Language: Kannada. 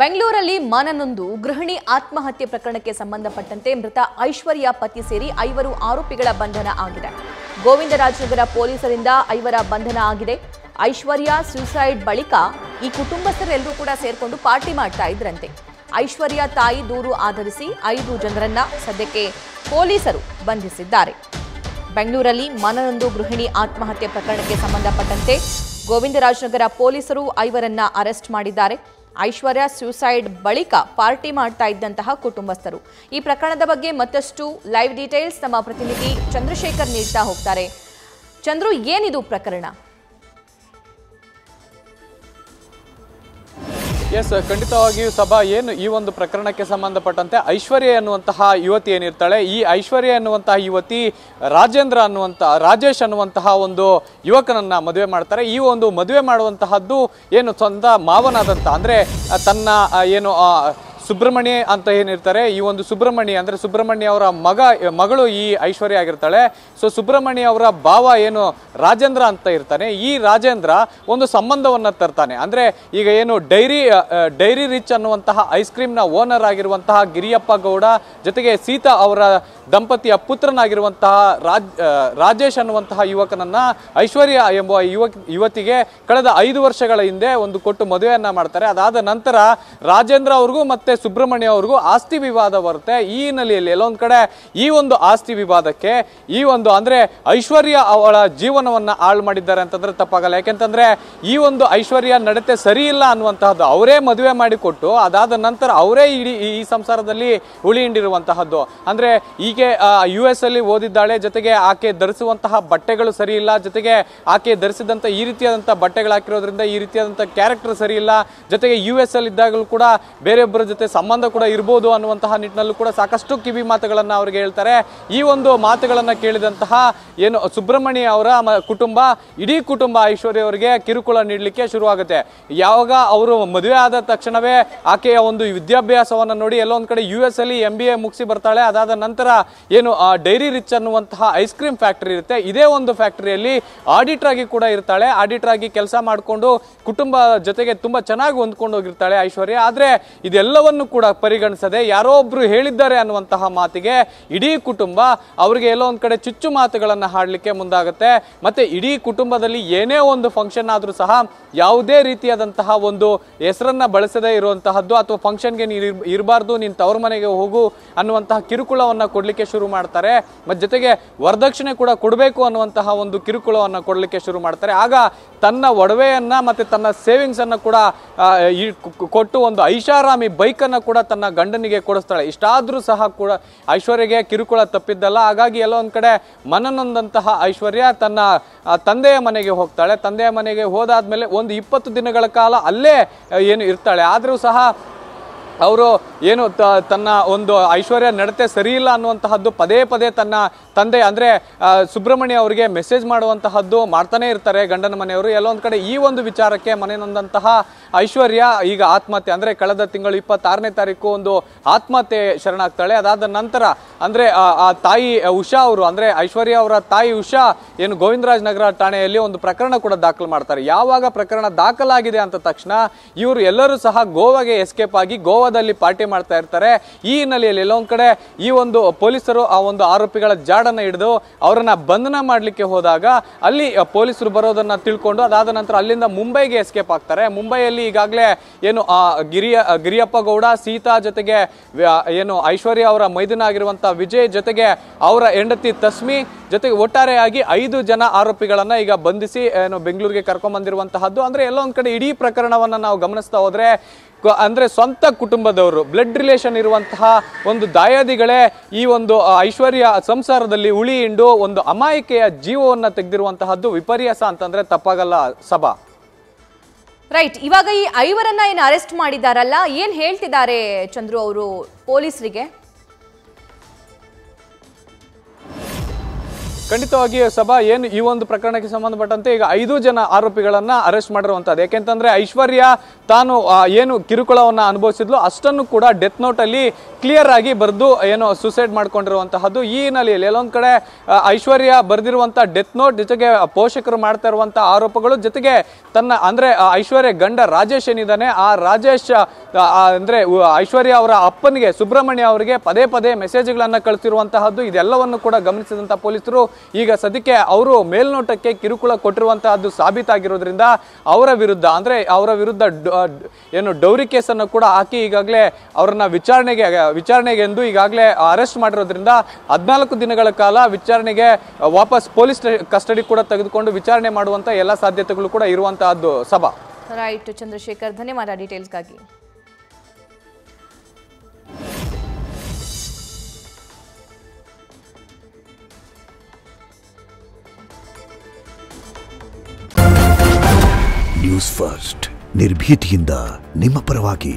ಬೆಂಗಳೂರಲ್ಲಿ ಮನನೊಂದು ಗೃಹಿಣಿ ಆತ್ಮಹತ್ಯೆ ಪ್ರಕರಣಕ್ಕೆ ಸಂಬಂಧಪಟ್ಟಂತೆ ಮೃತ ಐಶ್ವರ್ಯ ಪತಿ ಸೇರಿ ಐವರು ಆರೋಪಿಗಳ ಬಂಧನ ಆಗಿದೆ. ಗೋವಿಂದರಾಜ್ ನಗರ ಪೊಲೀಸರಿಂದ ಐವರ ಬಂಧನ ಆಗಿದೆ. ಐಶ್ವರ್ಯ ಸುಸೈಡ್ ಬಳಿಕ ಈ ಕುಟುಂಬಸ್ಥರೆಲ್ಲರೂ ಕೂಡ ಸೇರಿಕೊಂಡು ಪಾರ್ಟಿ ಮಾಡ್ತಾ ಇದ್ರಂತೆ. ಐಶ್ವರ್ಯ ತಾಯಿ ದೂರು ಆಧರಿಸಿ ಐದು ಜನರನ್ನ ಸದ್ಯಕ್ಕೆ ಪೊಲೀಸರು ಬಂಧಿಸಿದ್ದಾರೆ. ಬೆಂಗಳೂರಲ್ಲಿ ಮನನೊಂದು ಗೃಹಿಣಿ ಆತ್ಮಹತ್ಯೆ ಪ್ರಕರಣಕ್ಕೆ ಸಂಬಂಧಪಟ್ಟಂತೆ ಗೋವಿಂದರಾಜ್ ನಗರ ಪೊಲೀಸರು ಐವರನ್ನ ಅರೆಸ್ಟ್ ಮಾಡಿದ್ದಾರೆ. ಐಶ್ವರ್ಯ ಸುಸೈಡ್ ಬಳಿಕ ಪಾರ್ಟಿ ಮಾಡ್ತಾ ಇದ್ದಂತಹ ಕುಟುಂಬಸ್ಥರು. ಈ ಪ್ರಕರಣದ ಬಗ್ಗೆ ಮತ್ತಷ್ಟು ಲೈವ್ ಡೀಟೇಲ್ಸ್ ನಮ್ಮ ಪ್ರತಿನಿಧಿ ಚಂದ್ರಶೇಖರ್ ನೀಡ್ತಾ ಹೋಗ್ತಾರೆ. ಚಂದ್ರು, ಏನಿದು ಪ್ರಕರಣ? ಎಸ್, ಖಂಡಿತವಾಗಿಯೂ ಸಭಾ, ಏನು ಈ ಒಂದು ಪ್ರಕರಣಕ್ಕೆ ಸಂಬಂಧಪಟ್ಟಂತೆ ಐಶ್ವರ್ಯ ಎನ್ನುವಂತಹ ಯುವತಿ ಏನಿರ್ತಾಳೆ, ಈ ಐಶ್ವರ್ಯ ಎನ್ನುವಂತಹ ಯುವತಿ ರಾಜೇಶ್ ಅನ್ನುವಂತಹ ಒಂದು ಯುವಕನನ್ನ ಮದುವೆ ಮಾಡ್ತಾರೆ. ಈ ಒಂದು ಮದುವೆ ಮಾಡುವಂತಹದ್ದು ಏನು ಸ್ವಂತ ಮಾವನಾದಂಥ, ಅಂದರೆ ತನ್ನ ಏನು ಸುಬ್ರಹ್ಮಣ್ಯ ಅಂತ ಏನಿರ್ತಾರೆ, ಈ ಒಂದು ಸುಬ್ರಹ್ಮಣ್ಯ ಅಂದರೆ ಸುಬ್ರಹ್ಮಣ್ಯ ಅವರ ಮಗಳು ಈ ಐಶ್ವರ್ಯ ಆಗಿರ್ತಾಳೆ. ಸೊ ಸುಬ್ರಹ್ಮಣ್ಯ ಅವರ ಭಾವ ಏನು ರಾಜೇಂದ್ರ ಅಂತ ಇರ್ತಾನೆ. ಈ ರಾಜೇಂದ್ರ ಒಂದು ಸಂಬಂಧವನ್ನು ತರ್ತಾನೆ. ಅಂದರೆ ಈಗ ಏನು ಡೈರಿ ರಿಚ್ ಅನ್ನುವಂತಹ ಐಸ್ ಕ್ರೀಮ್ನ ಓನರ್ ಆಗಿರುವಂತಹ ಗಿರಿಯಪ್ಪ ಗೌಡ ಜೊತೆಗೆ ಸೀತಾ ಅವರ ದಂಪತಿಯ ಪುತ್ರನಾಗಿರುವಂತಹ ರಾಜೇಶ್ ಅನ್ನುವಂತಹ ಯುವಕನನ್ನು ಐಶ್ವರ್ಯ ಎಂಬ ಯುವತಿಗೆ ಕಳೆದ 5 ವರ್ಷಗಳ ಹಿಂದೆ ಒಂದು ಕೊಟ್ಟು ಮದುವೆಯನ್ನು ಮಾಡ್ತಾರೆ. ಅದಾದ ನಂತರ ರಾಜೇಂದ್ರ ಅವ್ರಿಗೂ ಮತ್ತು ಸುಬ್ರಹ್ಮಣ್ಯ ಅವ್ರಿಗೂ ಆಸ್ತಿ ವಿವಾದ ಬರುತ್ತೆ. ಈ ಹಿನ್ನೆಲೆಯಲ್ಲಿ ಎಲ್ಲೊಂದು ಕಡೆ ಈ ಒಂದು ಆಸ್ತಿ ವಿವಾದಕ್ಕೆ ಈ ಒಂದು ಅಂದರೆ ಐಶ್ವರ್ಯ ಅವಳ ಜೀವನವನ್ನು ಹಾಳು ಮಾಡಿದ್ದಾರೆ ಅಂತಂದರೆ ತಪ್ಪಾಗಲ್ಲ. ಯಾಕೆಂತಂದರೆ ಈ ಒಂದು ಐಶ್ವರ್ಯ ನಡತೆ ಸರಿ ಇಲ್ಲ ಅನ್ನುವಂತಹದ್ದು. ಅವರೇ ಮದುವೆ ಮಾಡಿಕೊಟ್ಟು ಅದಾದ ನಂತರ ಅವರೇ ಈ ಸಂಸಾರದಲ್ಲಿ ಉಳಿ ಹಿಂಡಿರುವಂತಹದ್ದು. ಅಂದರೆ ಈಕೆ US ಅಲ್ಲಿ ಓದಿದ್ದಾಳೆ, ಜೊತೆಗೆ ಆಕೆ ಧರಿಸುವಂತಹ ಬಟ್ಟೆಗಳು ಸರಿ ಇಲ್ಲ, ಜೊತೆಗೆ ಆಕೆ ಧರಿಸಿದಂಥ ಈ ರೀತಿಯಾದಂಥ ಬಟ್ಟೆಗಳು ಹಾಕಿರೋದ್ರಿಂದ ಈ ರೀತಿಯಾದಂಥ ಕ್ಯಾರೆಕ್ಟರ್ ಸರಿ ಇಲ್ಲ, ಜೊತೆಗೆ US ಅಲ್ಲಿ ಇದ್ದಾಗಲೂ ಕೂಡ ಬೇರೆಯೊಬ್ಬರ ಜೊತೆ ಸಂಬಂಧ ಕೂಡ ಇರ್ಬೋದು ಅನ್ನುವಂತಹ ನಿಟ್ಟಿನಲ್ಲೂ ಕೂಡ ಸಾಕಷ್ಟು ಕಿವಿ ಮಾತುಗಳನ್ನು ಅವ್ರಿಗೆ ಹೇಳ್ತಾರೆ. ಈ ಒಂದು ಮಾತುಗಳನ್ನು ಕೇಳಿದಂತಹ ಏನು ಸುಬ್ರಹ್ಮಣ್ಯ ಅವರ ಕುಟುಂಬ, ಇಡೀ ಕುಟುಂಬ ಐಶ್ವರ್ಯ ಅವರಿಗೆ ಕಿರುಕುಳ ನೀಡಲಿಕ್ಕೆ ಶುರುವಾಗುತ್ತೆ. ಯಾವಾಗ ಅವರು ಮದುವೆ ಆದ ತಕ್ಷಣವೇ ಆಕೆಯ ಒಂದು ವಿದ್ಯಾಭ್ಯಾಸವನ್ನು ನೋಡಿ ಎಲ್ಲೊಂದು ಕಡೆ US ಅಲ್ಲಿ MBA ಮುಗಿಸಿ ಬರ್ತಾಳೆ. ಅದಾದ ನಂತರ ಏನು ಡೈರಿ ರಿಚ್ ಅನ್ನುವಂತಹ ಐಸ್ ಕ್ರೀಮ್ ಫ್ಯಾಕ್ಟರಿ ಇರುತ್ತೆ, ಇದೇ ಒಂದು ಫ್ಯಾಕ್ಟರಿಯಲ್ಲಿ ಆಡಿಟರ್ ಆಗಿ ಕೂಡ ಇರ್ತಾಳೆ. ಆಡಿಟರ್ ಆಗಿ ಕೆಲಸ ಮಾಡಿಕೊಂಡು ಕುಟುಂಬ ಜೊತೆಗೆ ತುಂಬ ಚೆನ್ನಾಗಿ ಹೊಂದ್ಕೊಂಡು ಹೋಗಿರ್ತಾಳೆ ಐಶ್ವರ್ಯ. ಆದರೆ ಇದೆಲ್ಲವನ್ನು ಕೂಡ ಪರಿಗಣಿಸದೆ ಯಾರೋ ಒಬ್ರು ಹೇಳಿದ್ದಾರೆ ಅನ್ನುವಂತಹ ಮಾತಿಗೆ ಇಡೀ ಕುಟುಂಬ ಅವರಿಗೆ ಎಲ್ಲೋ ಒಂದು ಕಡೆ ಚುಚ್ಚು ಮಾತುಗಳನ್ನು ಹಾಡಲಿಕ್ಕೆ ಮುಂದಾಗುತ್ತೆ. ಮತ್ತು ಇಡೀ ಕುಟುಂಬದಲ್ಲಿ ಏನೇ ಒಂದು ಫಂಕ್ಷನ್ ಆದರೂ ಸಹ ಯಾವುದೇ ರೀತಿಯಾದಂತಹ ಒಂದು ಹೆಸರನ್ನು ಬಳಸದೇ ಇರುವಂತಹದ್ದು, ಅಥವಾ ಫಂಕ್ಷನ್ಗೆ ನೀನು ಇರಬಾರ್ದು, ನೀನು ತವ್ರ ಮನೆಗೆ ಹೋಗು ಅನ್ನುವಂತಹ ಕಿರುಕುಳವನ್ನು ಕೊಡಲಿಕ್ಕೆ ಶುರು ಮಾಡ್ತಾರೆ. ಮತ್ತು ಜೊತೆಗೆ ವರದಕ್ಷಿಣೆ ಕೂಡ ಕೊಡಬೇಕು ಅನ್ನುವಂತಹ ಒಂದು ಕಿರುಕುಳವನ್ನು ಕೊಡಲಿಕ್ಕೆ ಶುರು ಮಾಡ್ತಾರೆ. ಆಗ ತನ್ನ ಒಡವೆಯನ್ನು ಮತ್ತು ತನ್ನ ಸೇವಿಂಗ್ಸನ್ನು ಕೂಡ ಕೊಟ್ಟು ಒಂದು ಐಷಾರಾಮಿ ಬೈಕನ್ನು ಕೂಡ ತನ್ನ ಗಂಡನಿಗೆ ಕೊಡಿಸ್ತಾಳೆ. ಇಷ್ಟಾದರೂ ಸಹ ಕೂಡ ಐಶ್ವರ್ಯಗೆ ಕಿರುಕುಳ ತಪ್ಪಿದ್ದಲ್ಲ. ಹಾಗಾಗಿ ಎಲ್ಲೋ ಒಂದು ಕಡೆ ಮನನೊಂದಂತಹ ಐಶ್ವರ್ಯ ತನ್ನ ತಂದೆಯ ಮನೆಗೆ ಹೋಗ್ತಾಳೆ. ತಂದೆಯ ಮನೆಗೆ ಹೋದಾದ್ಮೇಲೆ ಒಂದು 20 ದಿನಗಳ ಕಾಲ ಅಲ್ಲೇ ಏನು ಇರ್ತಾಳೆ. ಆದರೂ ಸಹ ಅವರು ಏನು ತನ್ನ ಒಂದು ಐಶ್ವರ್ಯ ನಡತೆ ಸರಿಯಿಲ್ಲ ಅನ್ನುವಂತಹದ್ದು ಪದೇ ಪದೇ ತನ್ನ ತಂದೆ ಅಂದರೆ ಸುಬ್ರಹ್ಮಣ್ಯ ಅವರಿಗೆ ಮೆಸೇಜ್ ಮಾಡುವಂತಹದ್ದು ಮಾಡ್ತಾನೆ ಇರ್ತಾರೆ ಗಂಡನ ಮನೆಯವರು. ಎಲ್ಲೊಂದು ಕಡೆ ಈ ಒಂದು ವಿಚಾರಕ್ಕೆ ಮನೆಯೊಂದಂತಹ ಐಶ್ವರ್ಯ ಈಗ ಆತ್ಮಹತ್ಯೆ ಅಂದರೆ ಕಳೆದ ತಿಂಗಳು 26ನೇ ತಾರೀಕು ಒಂದು ಆತ್ಮಹತ್ಯೆ ಶರಣಾಗ್ತಾಳೆ. ಅದಾದ ನಂತರ ಅಂದರೆ ಆ ತಾಯಿ ಉಷಾ ಅವರು ಅಂದರೆ ಐಶ್ವರ್ಯ ಅವರ ತಾಯಿ ಉಷಾ ಏನು ಗೋವಿಂದರಾಜ್ ನಗರ ಠಾಣೆಯಲ್ಲಿ ಒಂದು ಪ್ರಕರಣ ಕೂಡ ದಾಖಲು ಮಾಡ್ತಾರೆ. ಯಾವಾಗ ಪ್ರಕರಣ ದಾಖಲಾಗಿದೆ ಅಂತ ತಕ್ಷಣ ಇವರು ಎಲ್ಲರೂ ಸಹ ಗೋವಾಗೆ ಎಸ್ಕೇಪ್ ಆಗಿ ಗೋವಾದಲ್ಲಿ ಪಾರ್ಟಿ ಮಾಡ್ತಾ ಇರ್ತಾರೆ. ಈ ಹಿನ್ನೆಲೆಯಲ್ಲಿ ಎಲ್ಲೊಂದು ಕಡೆ ಈ ಒಂದು ಪೊಲೀಸರು ಆ ಒಂದು ಆರೋಪಿಗಳ ಜಾಡನ್ನು ಹಿಡಿದು ಅವರನ್ನು ಬಂಧನ ಮಾಡಲಿಕ್ಕೆ ಹೋದಾಗ ಅಲ್ಲಿ ಪೊಲೀಸರು ಬರೋದನ್ನು ತಿಳ್ಕೊಂಡು ಅದಾದ ನಂತರ ಅಲ್ಲಿಂದ ಮುಂಬೈಗೆ ಎಸ್ಕೇಪ್ ಆಗ್ತಾರೆ. ಮುಂಬೈಯಲ್ಲಿ ಈಗಾಗಲೇ ಏನು ಗಿರಿಯಪ್ಪ ಗೌಡ, ಸೀತಾ, ಜೊತೆಗೆ ಏನು ಐಶ್ವರ್ಯ ಅವರ ಮೈದುನ ಆಗಿರುವಂಥ ವಿಜಯ್, ಜೊತೆಗೆ ಅವರ ಹೆಂಡತಿ ತಸ್ಮಿ, ಜೊತೆಗೆ ಒಟ್ಟಾರೆಯಾಗಿ 5 ಜನ ಆರೋಪಿಗಳನ್ನು ಈಗ ಬಂಧಿಸಿ ಏನು ಬೆಂಗಳೂರಿಗೆ ಕರ್ಕೊಂಬಂದಿರುವಂತಹದ್ದು. ಅಂದರೆ ಎಲ್ಲೊಂದು ಕಡೆ ಇಡೀ ಪ್ರಕರಣವನ್ನು ನಾವು ಗಮನಿಸ್ತಾ ಹೋದರೆ ಅಂದರೆ ಸ್ವಂತ ಕುಟುಂಬದವರು, ಬ್ಲಡ್ ರಿಲೇಷನ್ ಇರುವಂತಹ ಒಂದು ದಾಯಾದಿಗಳೇ ಈ ಒಂದು ಐಶ್ವರ್ಯ ಸಂಸಾರದಲ್ಲಿ ಉಳಿ ಹಿಂಡು ಒಂದು ಅಮಾಯಕೆಯ ಜೀವವನ್ನು ತೆಗೆದಿರುವಂತಹದ್ದು ವಿಪರ್ಯಾಸ ಅಂತಂದರೆ ತಪ್ಪಾಗಲ್ಲ ಸಭಾ. ರೈಟ್, ಇವಾಗ ಈ 5 ಏನು ಅರೆಸ್ಟ್ ಮಾಡಿದಾರಲ್ಲ, ಏನು ಹೇಳ್ತಿದ್ದಾರೆ ಚಂದ್ರು ಅವರು ಪೊಲೀಸರಿಗೆ? ಖಂಡಿತವಾಗಿ ಸಭಾ ಏನು ಈ ಒಂದು ಪ್ರಕರಣಕ್ಕೆ ಸಂಬಂಧಪಟ್ಟಂತೆ ಈಗ 5 ಜನ ಆರೋಪಿಗಳನ್ನು ಅರೆಸ್ಟ್ ಮಾಡಿರುವಂತದ್ದು. ಯಾಕೆಂತಂದ್ರೆ ಐಶ್ವರ್ಯ ತಾನು ಏನು ಕಿರುಕುಳವನ್ನ ಅನುಭವಿಸಿದ್ಲು ಅಷ್ಟನ್ನು ಕೂಡ ಡೆತ್ ನೋಟ್ ಅಲ್ಲಿ ಕ್ಲಿಯರ್ ಆಗಿ ಬರೆದು ಏನು ಸುಸೈಡ್ ಮಾಡ್ಕೊಂಡಿರುವಂತದ್ದು. ಈ ಹಿನ್ನೆಲೆಯಲ್ಲಿ ಎಲ್ಲೊಂದು ಕಡೆ ಐಶ್ವರ್ಯ ಬರೆದಿರುವಂತ ಡೆತ್ ನೋಟ್ ಜೊತೆಗೆ ಪೋಷಕರು ಮಾಡ್ತಾ ಇರುವಂತ ಆರೋಪಗಳು, ಜೊತೆಗೆ ತನ್ನ ಅಂದ್ರೆ ಐಶ್ವರ್ಯ ಗಂಡ ರಾಜೇಶ್ ಏನಿದ್ದಾನೆ, ಆ ರಾಜೇಶ್ ಅಂದ್ರೆ ಐಶ್ವರ್ಯ ಅವರ ಅಪ್ಪನಿಗೆ ಸುಬ್ರಹ್ಮಣ್ಯ ಅವರಿಗೆ ಪದೇ ಪದೇ ಮೆಸೇಜ್ಗಳನ್ನು ಕಳಿಸಿರುವಂತದ್ದು, ಇದೆಲ್ಲವನ್ನು ಕೂಡ ಗಮನಿಸಿದಂತ ಪೊಲೀಸರು ಈಗ ಸದ್ಯಕ್ಕೆ ಅವರು ಮೇಲ್ನೋಟಕ್ಕೆ ಕಿರುಕುಳ ಕೊಟ್ಟಿರುವಂತಹದ್ದು ಸಾಬೀತಾಗಿರೋದ್ರಿಂದ ಅವರ ವಿರುದ್ಧ ಏನು ಡೌರಿ ಕೇಸನ್ನು ಕೂಡ ಹಾಕಿ ಈಗಾಗಲೇ ಅವರನ್ನ ವಿಚಾರಣೆಗೆಂದು ಈಗಾಗಲೇ ಅರೆಸ್ಟ್ ಮಾಡಿರೋದ್ರಿಂದ 14 ದಿನಗಳ ಕಾಲ ವಿಚಾರಣೆಗೆ ವಾಪಸ್ ಪೊಲೀಸ್ ಕಸ್ಟಡಿ ಕೂಡ ತೆಗೆದುಕೊಂಡು ವಿಚಾರಣೆ ಮಾಡುವಂತ ಎಲ್ಲ ಸಾಧ್ಯತೆಗಳು ಕೂಡ ಇರುವಂತಹದ್ದು ಸಭಾ. ರೈಟ್ ಚಂದ್ರಶೇಖರ್, ಧನ್ಯವಾದ ಡೀಟೇಲ್ಸ್ಗಾಗಿ. ನ್ಯೂಸ್ ಫಸ್ಟ್ ನಿರ್ಭೀತಿಯಿಂದ ನಿಮ್ಮ ಪರವಾಗಿ.